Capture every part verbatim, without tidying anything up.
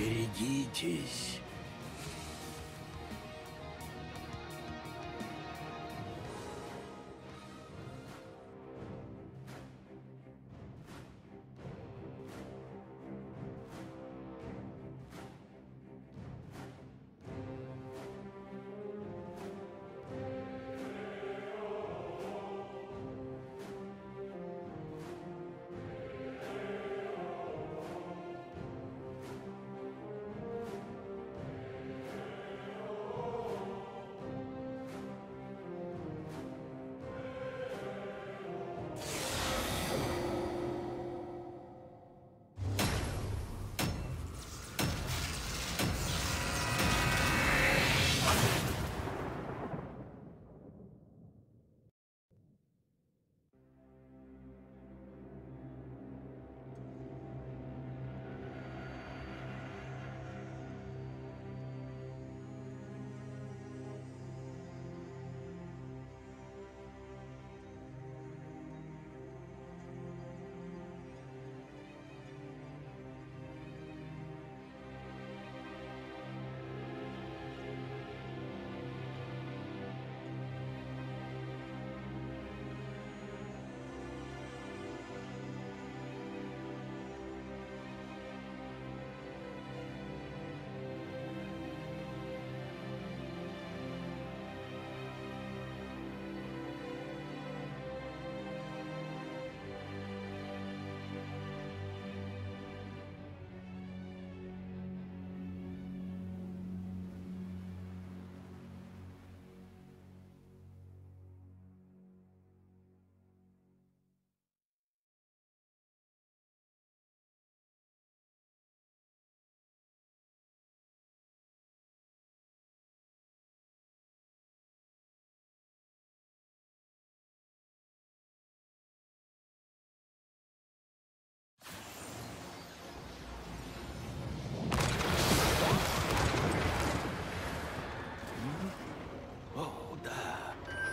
Берегитесь.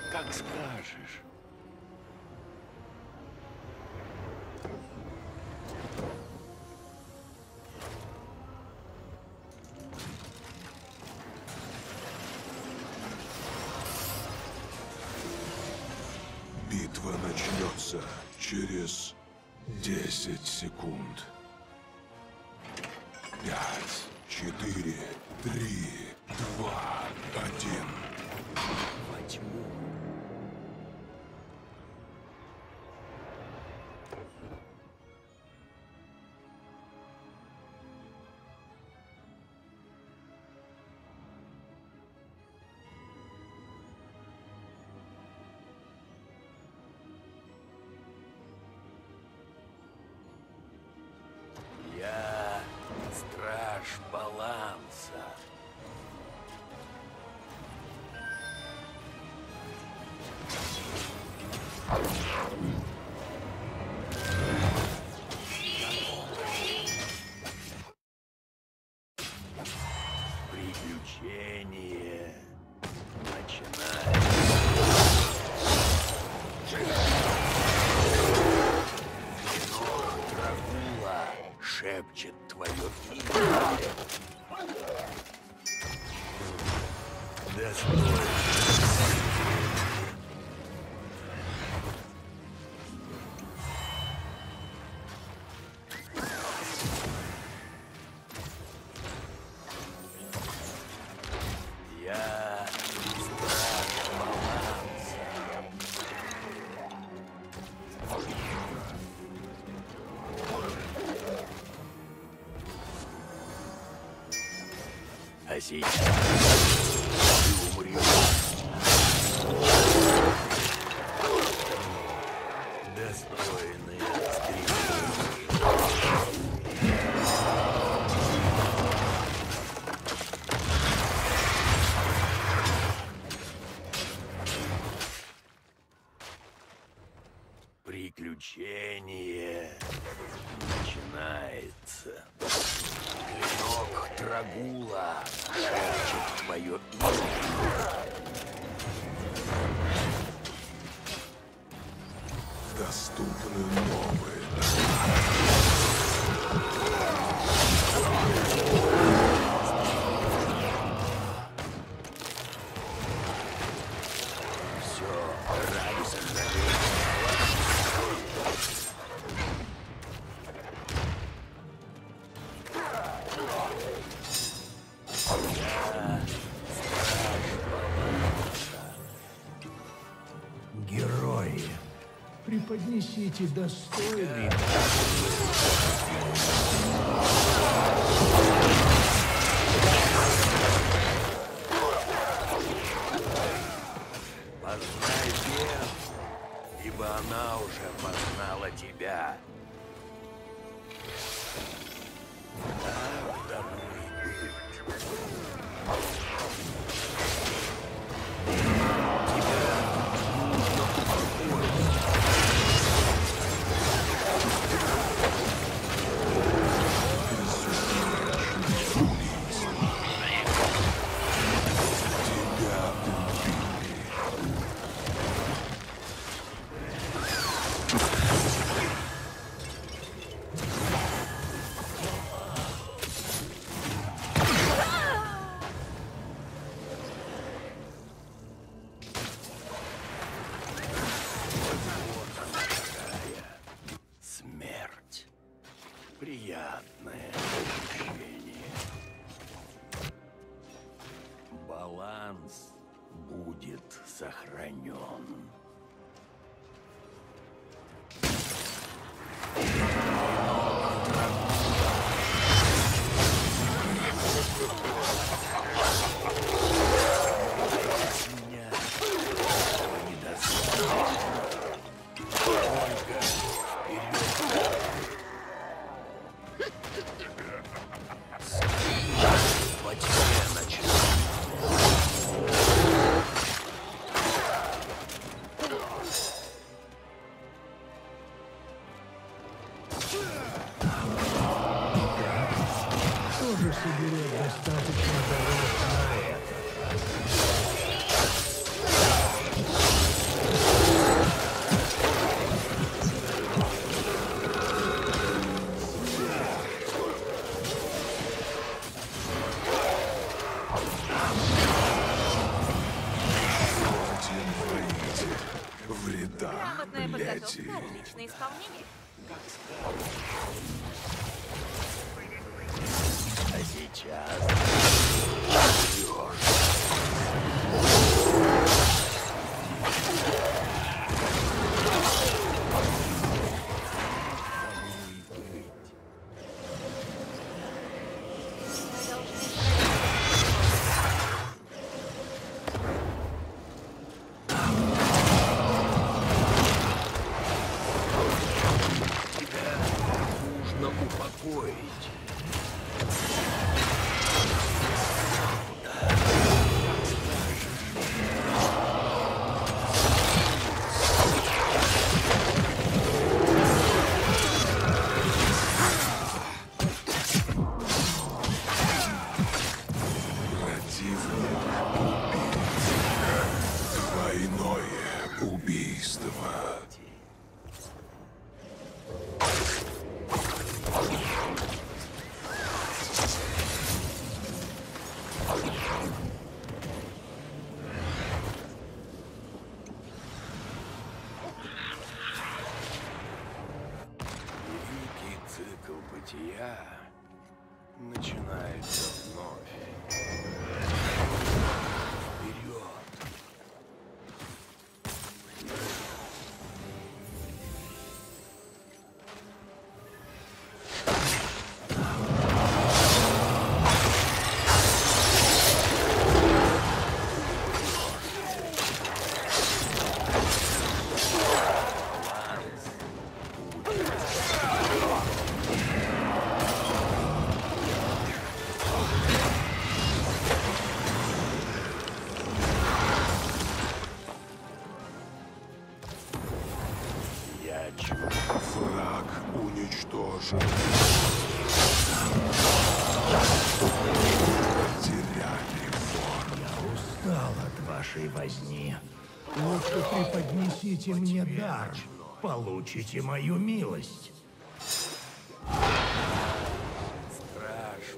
Как скажешь. Битва начнется через десять секунд. Пять, четыре, три, два, один. Во тьму. Сейчас ты умрешь. Достойный стрелок. Приключение начинается. Клинок Трагула шепчет твое имя. Доступны новые. Поднесите достойно. Познай смерть, ибо она уже познала тебя. Приятное ощущение. Баланс будет сохранен. Исполнение. А сейчас... начинается вновь. Вперед! Дайте мне дар, получите мою милость. Страж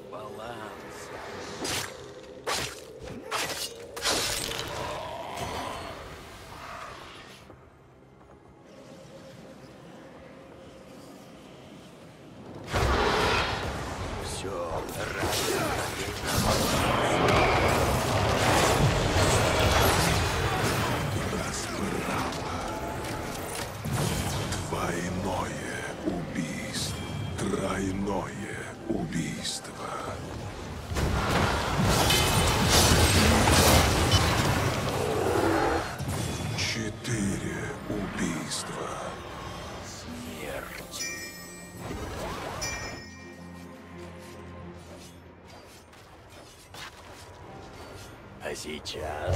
баланс. Все, раз. двойное убийство. Четыре убийства. Смерти. А сейчас...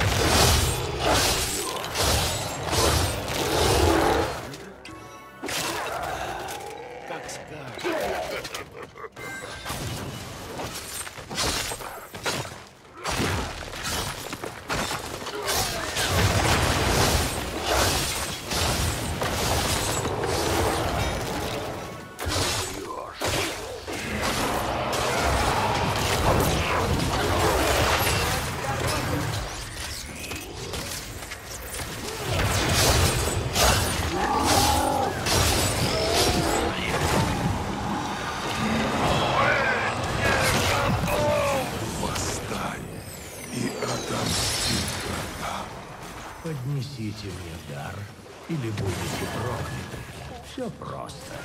Поднесите мне дар, или будете прокляты. Все просто.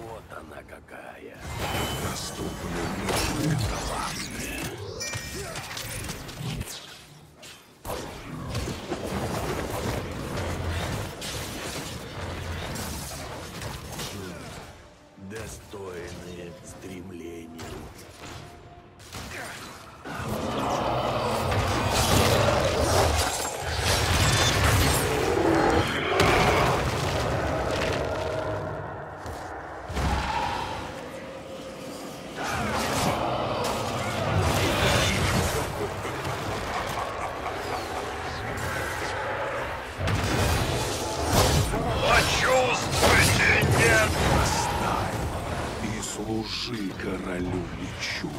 Вот она какая. Доступная талантная. Достойные стремления. Служи королю Личу.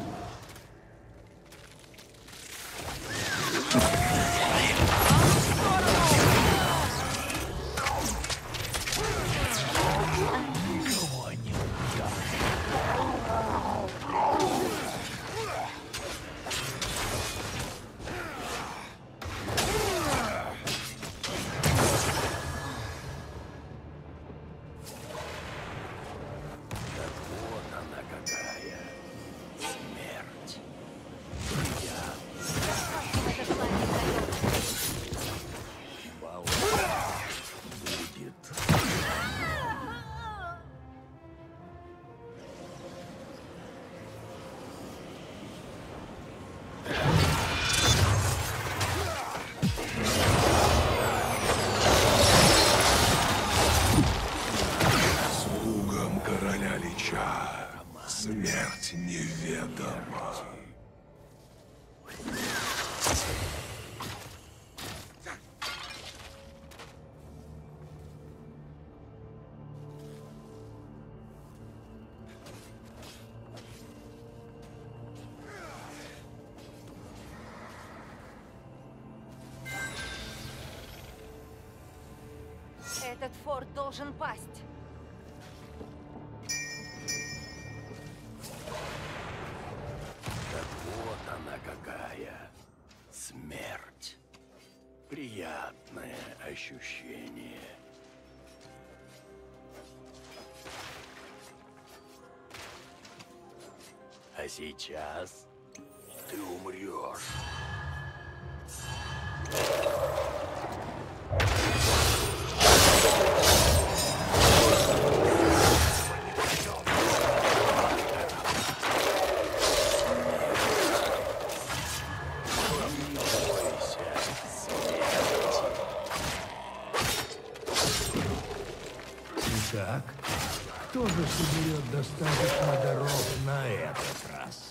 Смерть неведома. Этот форт должен пасть. Какая смерть. Приятное ощущение. А сейчас ты умрешь. Так, кто же соберет достаточно даров на этот раз?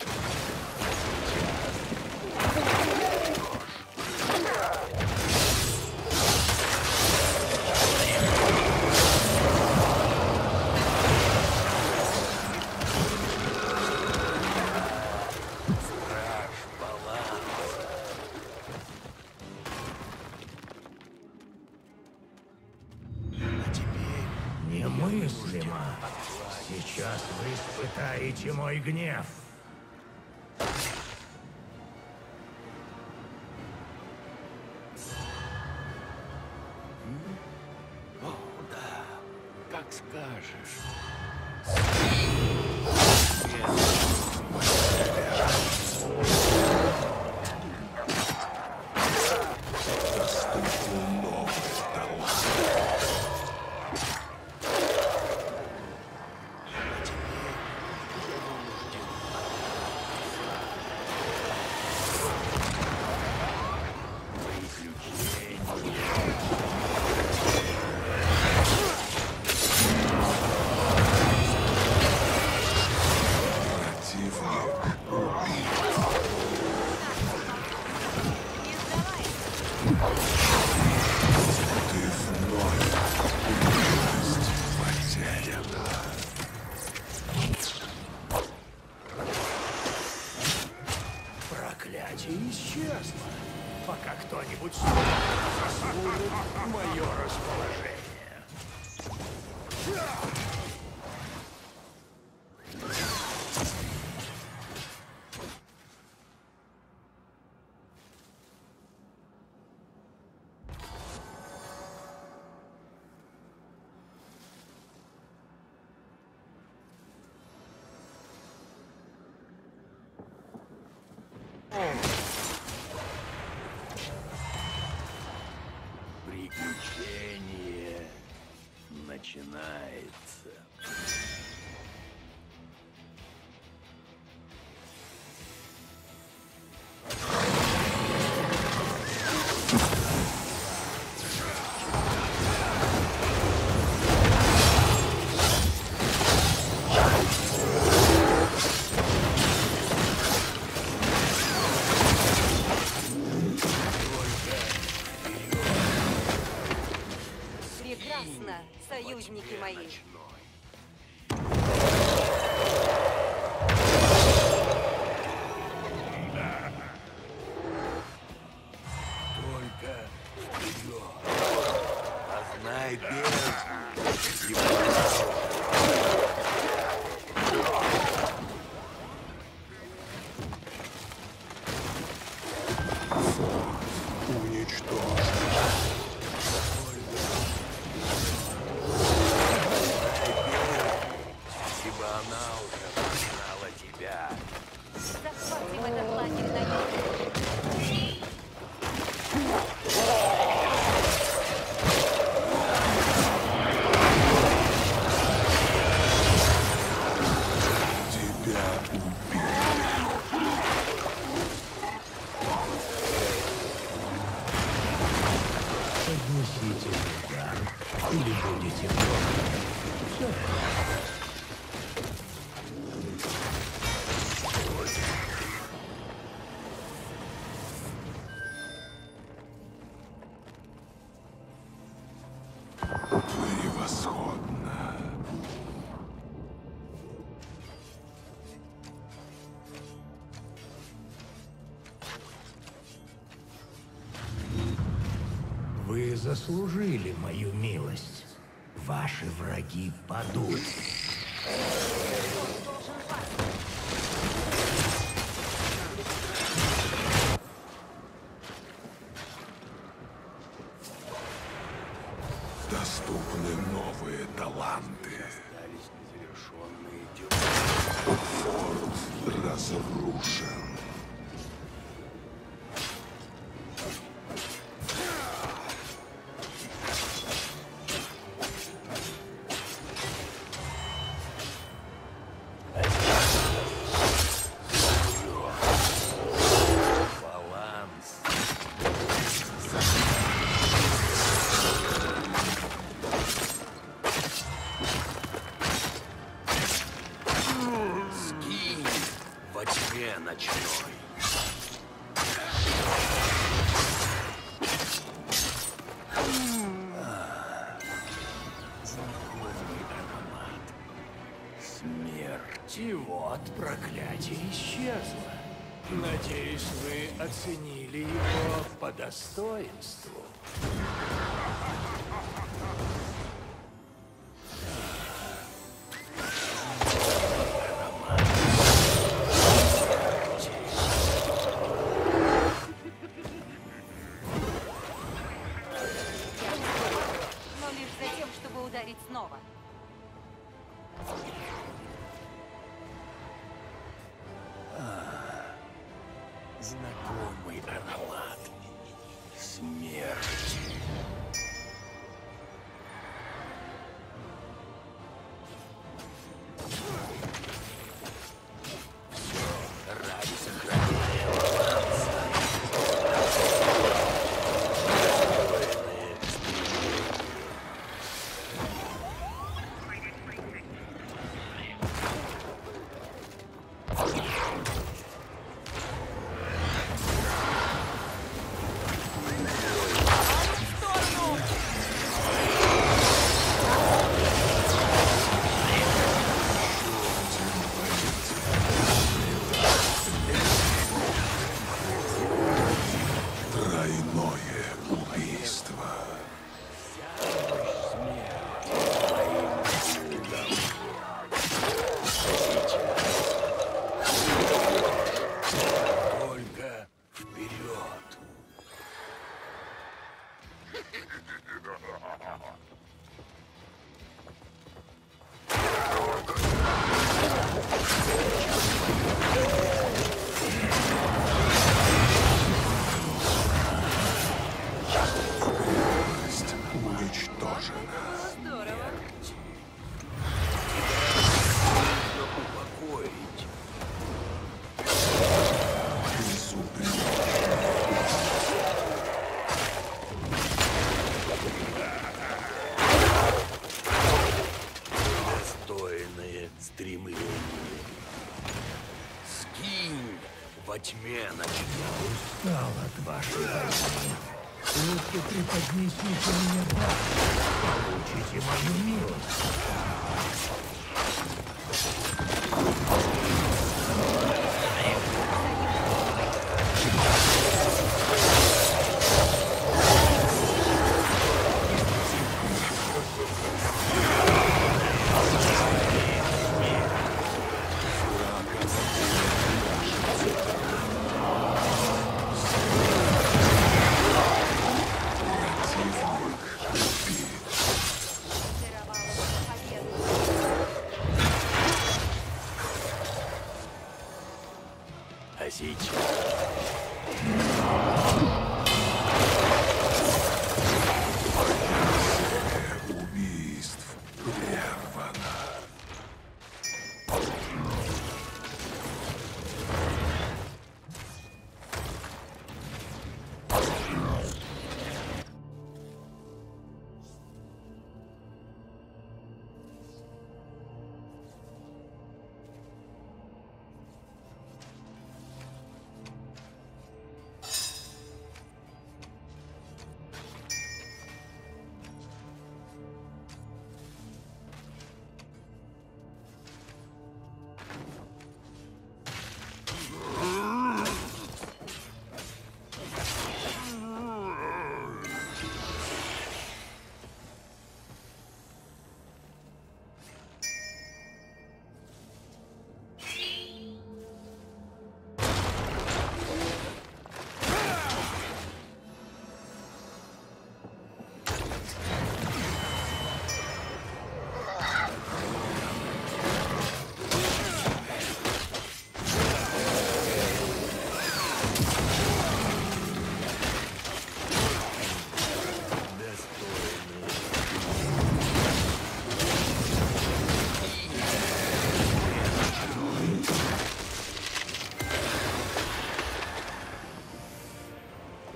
Страж баланса. А теперь... немыслимо. Сейчас вы испытаете мой гнев. О, да, как скажешь. Приключение начинается. Союзники мои. Вы заслужили мою милость. Ваши враги падут. Доступны новые таланты. Остались незавершенные дела. Форт разрушен. И вот проклятие исчезло. Надеюсь, вы оценили его по достоинству. ударить снова. А, знакомый аромат. Смерть.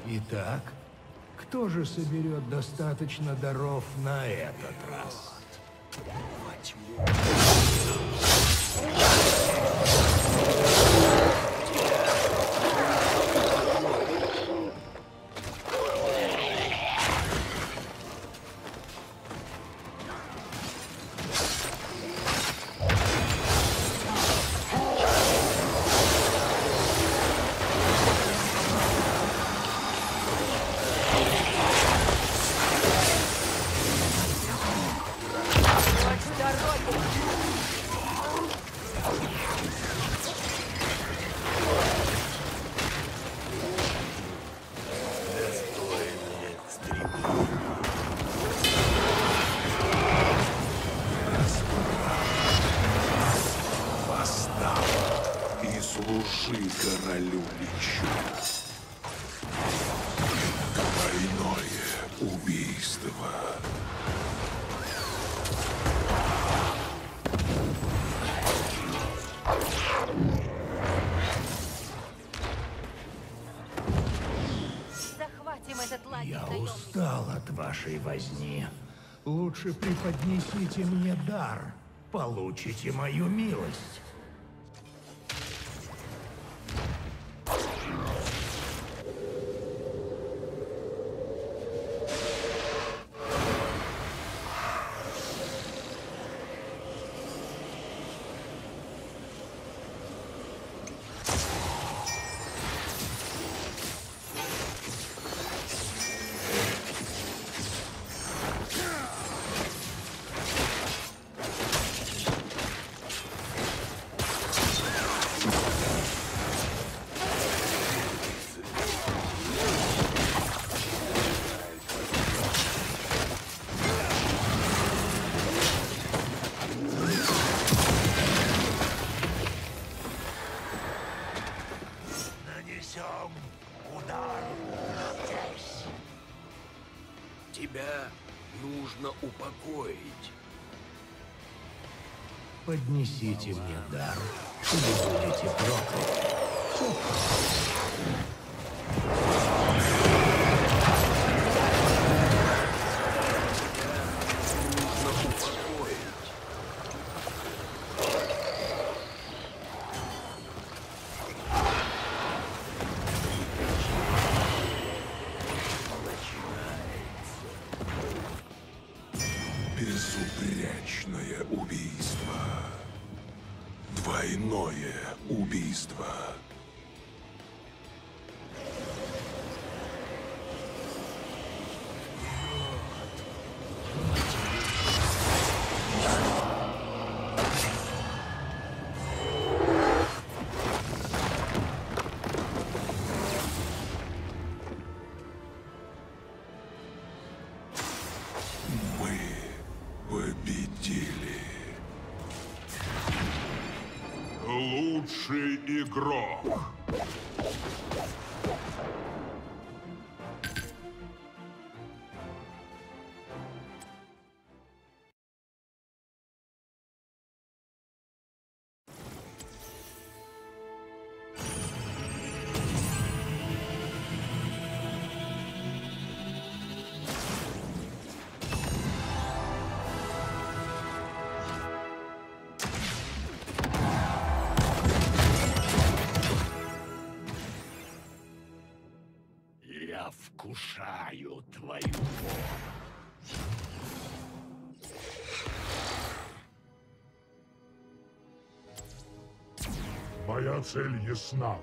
Итак, кто же соберет достаточно даров на этот раз? Дорогу! Скажи королю Личу. Двойное убийство. Захватим этот лагерь. Я устал от вашей возни. Лучше преподнесите мне дар. Получите мою милость. Поднесите мне дар, и вы будете прокляты. Игрок. Вкушаю твою боль. Моя цель ясна.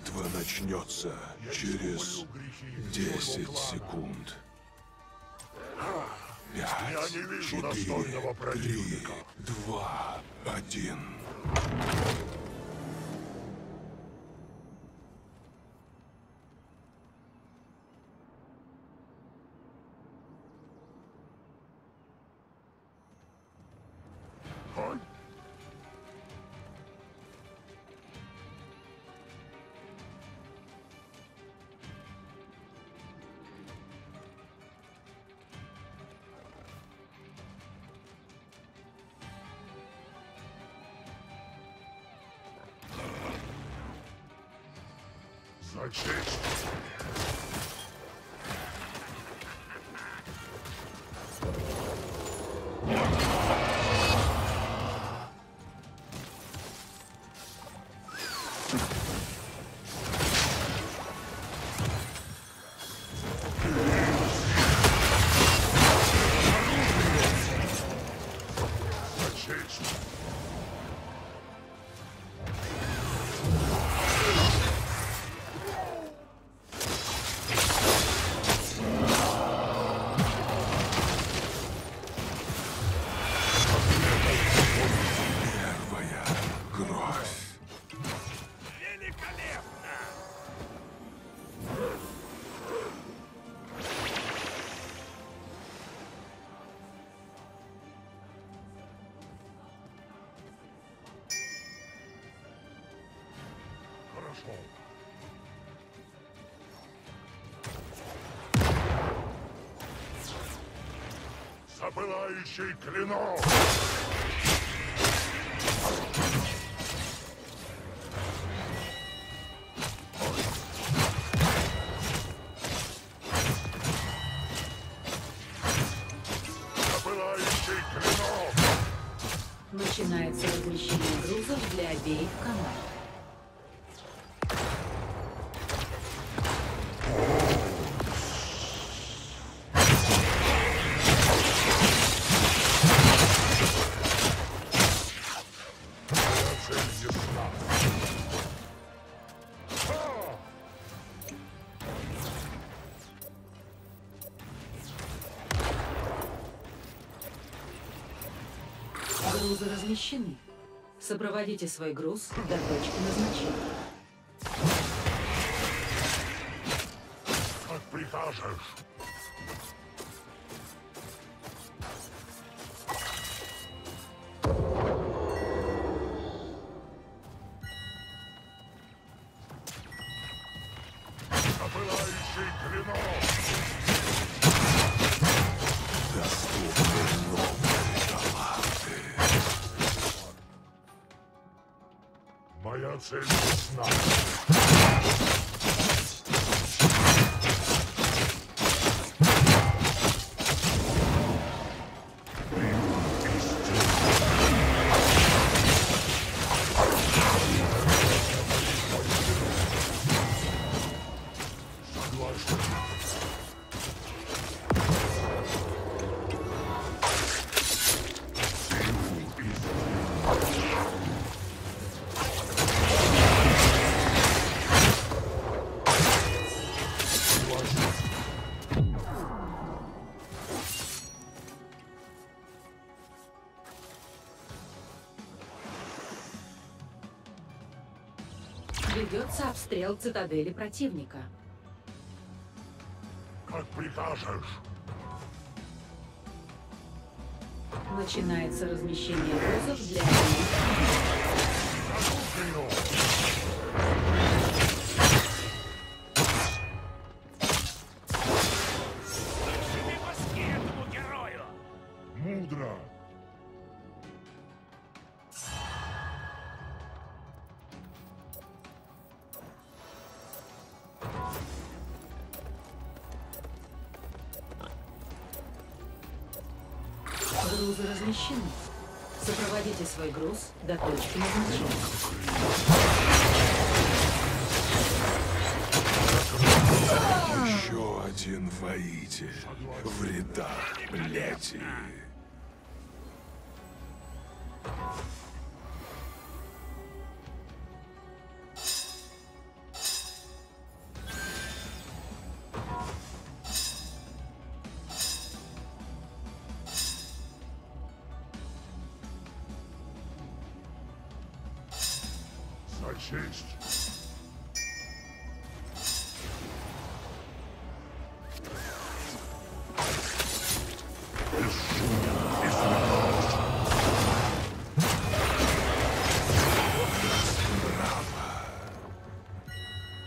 Битва начнется через десять секунд. пять, четыре, три, два, один. Запылающий клинок! Запылающий клинок! Начинается размещение грузов для обеих команд. Размещены. Сопроводите свой груз до точки назначения. Как прикажешь. Цель ясна. Ведется обстрел цитадели противника. Как прикажешь. Начинается размещение грузов для... Грузы размещены. Сопроводите свой груз до точки назначения. Еще один воитель в рядах плети. честь.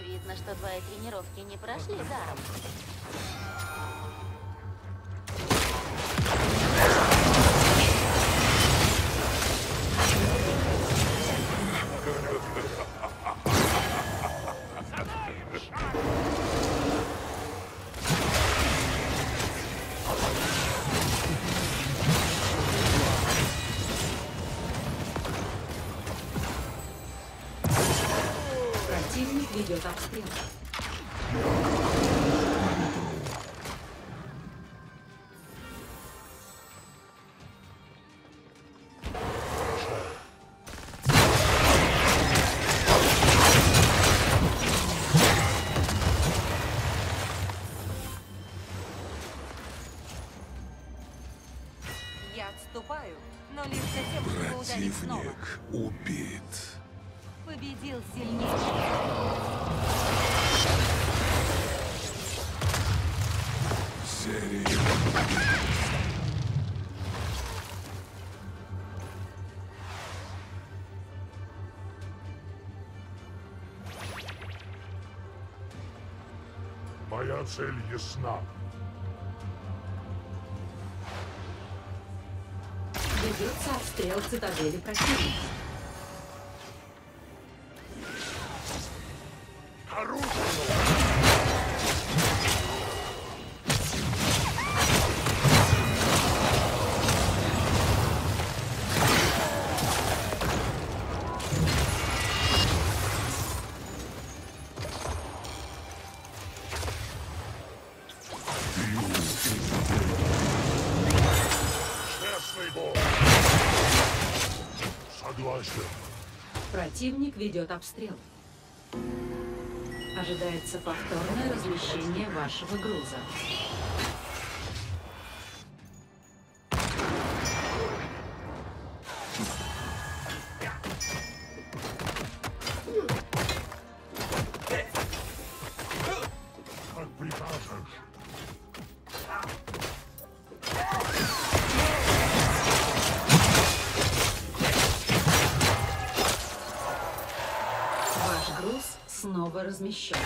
Видно, что твои тренировки не прошли даром. Ведет обстрел. Я отступаю, но лишь за тем, чтобы ударить снова. Противник убит. Победил сильнейший. Моя цель ясна. Ведется обстрел цитадели противника. Противник ведет обстрел. Ожидается повторное размещение вашего груза. Как прикажешь. Снова размещен.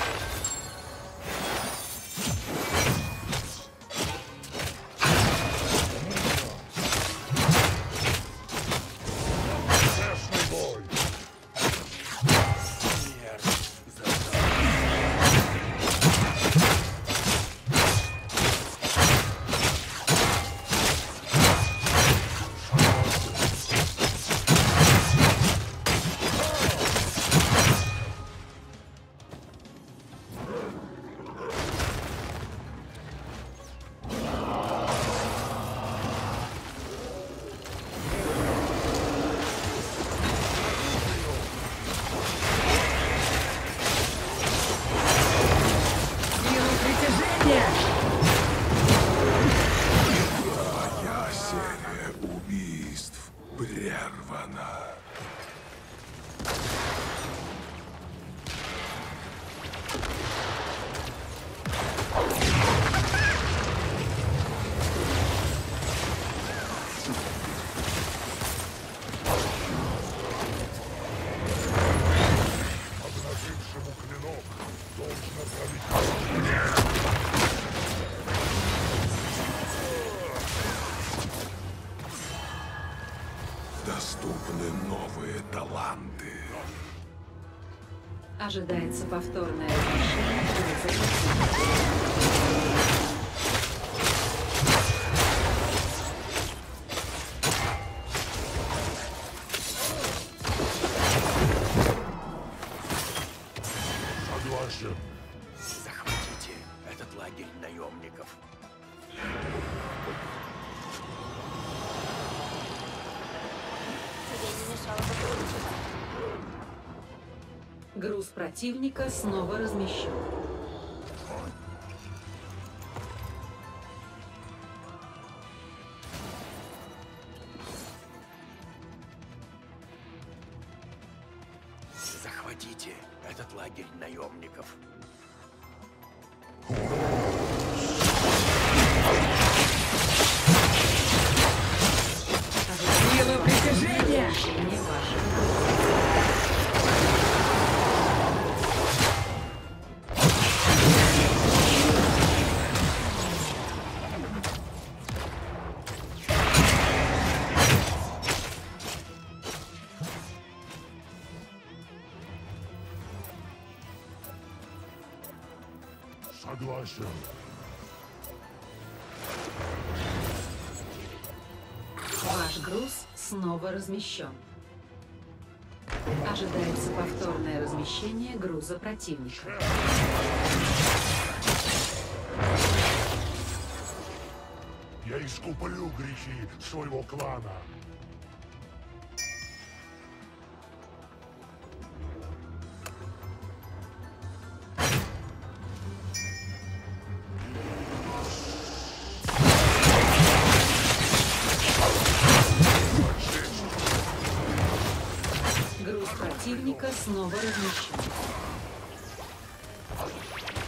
Доступны новые таланты. Ожидается повторное разрешение. Груз противника снова размещен. Захватите этот лагерь наемников. Сила притяжения не ваша. Согласен. Ваш груз снова размещен. Ожидается повторное размещение груза противника. Я искуплю грехи своего клана. Снова размещен.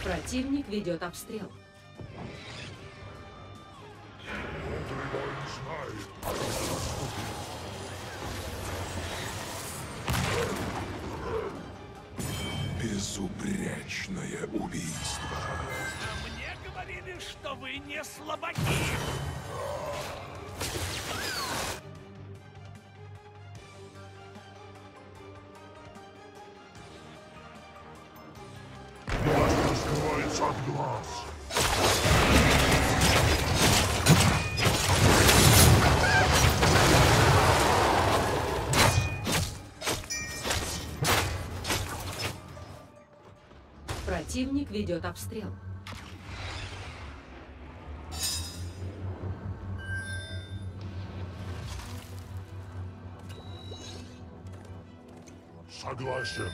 Противник ведет обстрел. Безупречное убийство. А мне говорили, что вы не слабаки. От глаз. Противник ведет обстрел. Согласен.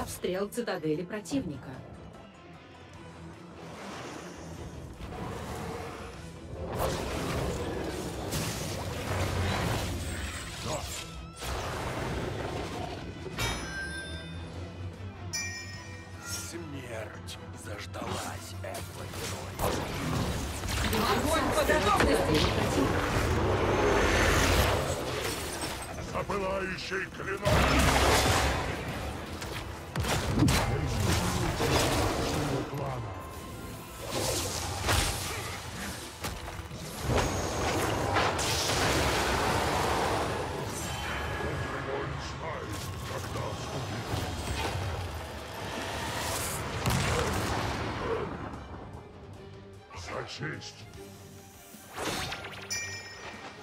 Обстрел цитадели противника. Да. Смерть заждалась этого героя. Огонь по готовности! За пылающий клинок!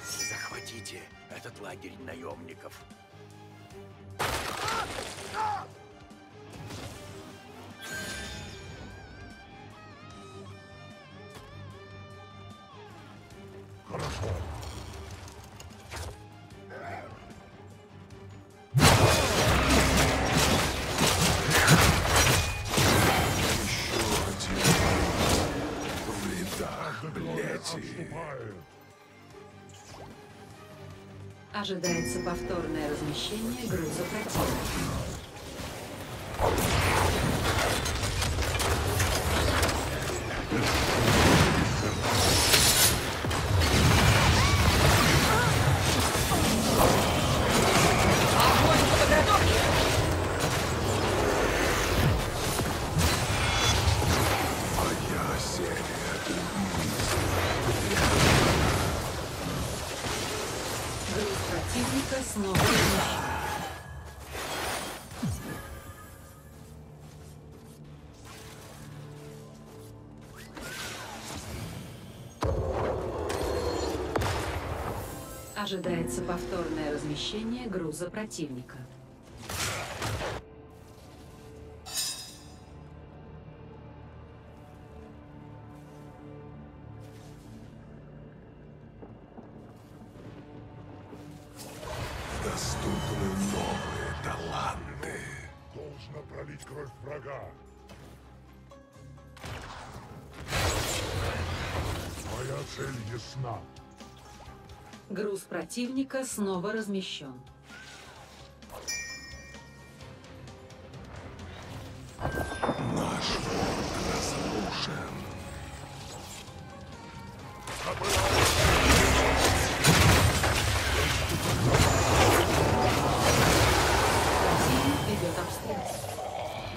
Захватите этот лагерь наемников. Хорошо. Ожидается повторное размещение груза противника. Personal information. Ожидается повторное размещение груза противника. Доступны новые таланты. Должно пролить кровь врага. Моя цель ясна. Груз противника снова размещен. Наш фронт разрушен. Противник ведет обстрел.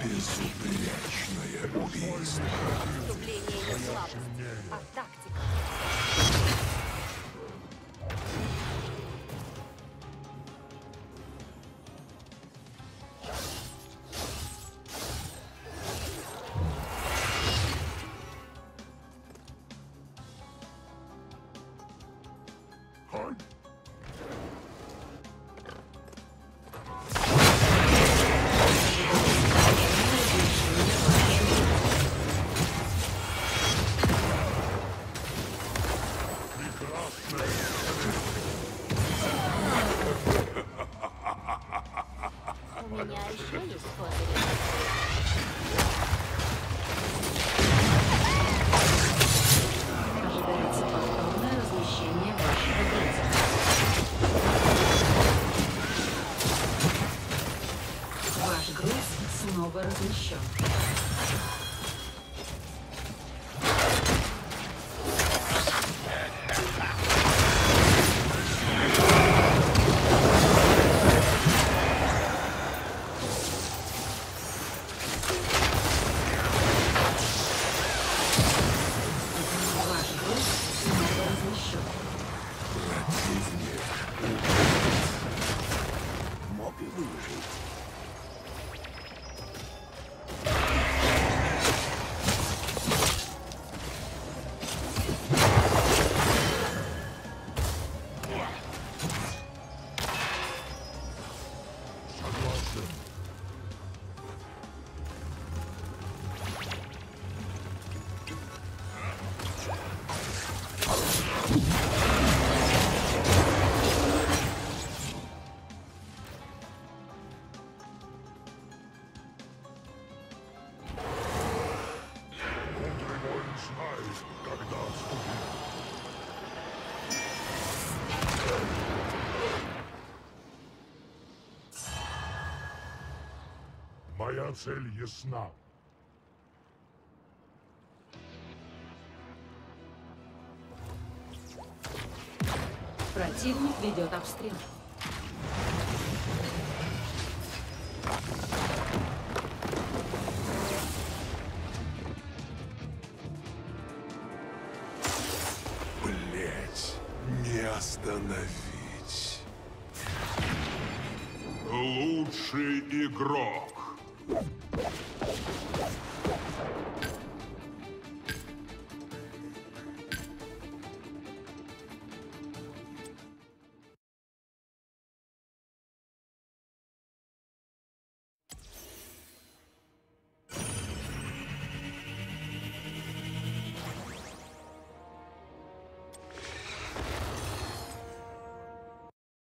Безупречное убийство. Наступление не слабость, а тактика. Моя цель ясна. Противник ведет обстрел. Блять, не остановить. Лучший игрок.